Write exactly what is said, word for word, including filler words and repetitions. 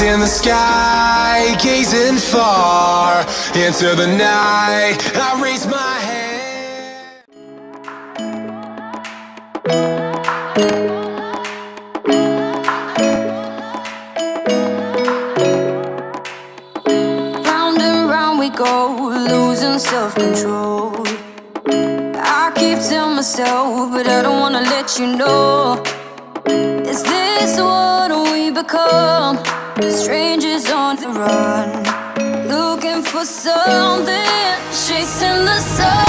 Eyes in the sky, gazing far into the night, I raise my hand. Go, losing self-control. I keep telling myself, but I don't wanna let you know. Is this what we become? Strangers on the run, looking for something, chasing the sun.